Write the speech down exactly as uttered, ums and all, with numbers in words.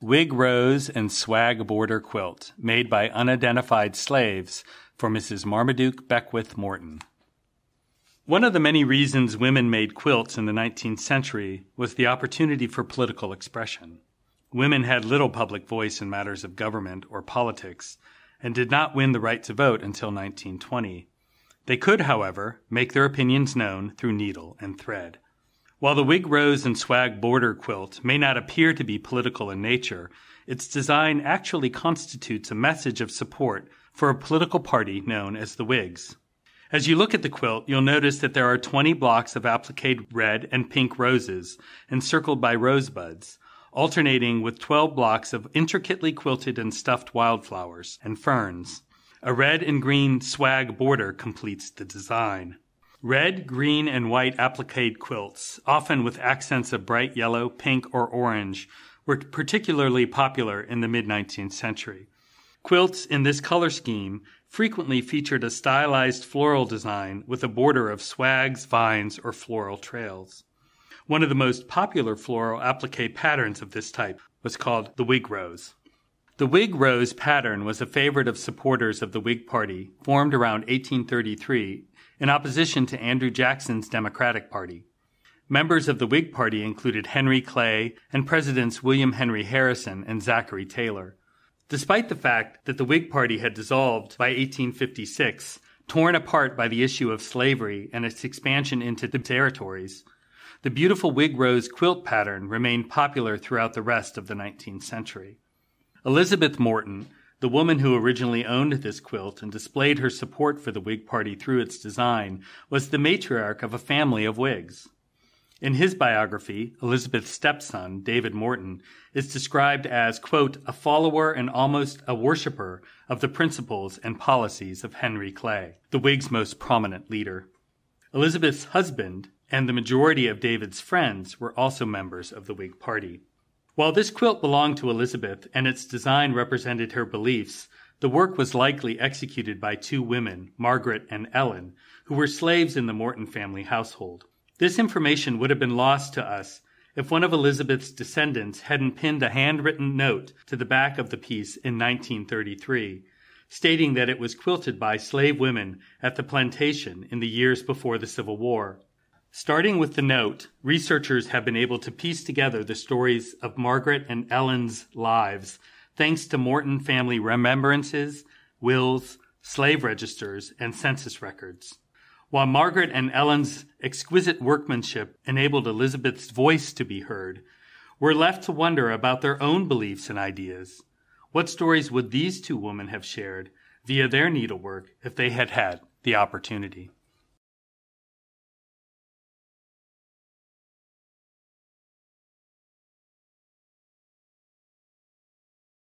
Whig Rose and Swag Border Quilt, made by unidentified slaves, for Missus Marmaduke Beckwith Morton. One of the many reasons women made quilts in the nineteenth century was the opportunity for political expression. Women had little public voice in matters of government or politics, and did not win the right to vote until nineteen twenty. They could, however, make their opinions known through needle and thread. While the Whig Rose and Swag Border Quilt may not appear to be political in nature, its design actually constitutes a message of support for a political party known as the Whigs. As you look at the quilt, you'll notice that there are twenty blocks of appliqued red and pink roses encircled by rosebuds, alternating with twelve blocks of intricately quilted and stuffed wildflowers and ferns. A red and green swag border completes the design. Red, green, and white appliqué quilts, often with accents of bright yellow, pink, or orange, were particularly popular in the mid-nineteenth century. Quilts in this color scheme frequently featured a stylized floral design with a border of swags, vines, or floral trails. One of the most popular floral appliqué patterns of this type was called the Whig Rose. The Whig Rose pattern was a favorite of supporters of the Whig Party, formed around eighteen thirty-three in opposition to Andrew Jackson's Democratic Party. Members of the Whig Party included Henry Clay and Presidents William Henry Harrison and Zachary Taylor. Despite the fact that the Whig Party had dissolved by eighteen fifty-six, torn apart by the issue of slavery and its expansion into the territories, the beautiful Whig Rose quilt pattern remained popular throughout the rest of the nineteenth century. Elizabeth Morton, the woman who originally owned this quilt and displayed her support for the Whig Party through its design, was the matriarch of a family of Whigs. In his biography, Elizabeth's stepson, David Morton, is described as, quote, a follower and almost a worshiper of the principles and policies of Henry Clay, the Whigs' most prominent leader. Elizabeth's husband and the majority of David's friends were also members of the Whig Party. While this quilt belonged to Elizabeth and its design represented her beliefs, the work was likely executed by two women, Margaret and Ellen, who were slaves in the Morton family household. This information would have been lost to us if one of Elizabeth's descendants hadn't pinned a handwritten note to the back of the piece in nineteen thirty-three, stating that it was quilted by slave women at the plantation in the years before the Civil War. Starting with the note, researchers have been able to piece together the stories of Margaret and Ellen's lives, thanks to Morton family remembrances, wills, slave registers, and census records. While Margaret and Ellen's exquisite workmanship enabled Elizabeth's voice to be heard, we're left to wonder about their own beliefs and ideas. What stories would these two women have shared via their needlework if they had had the opportunity?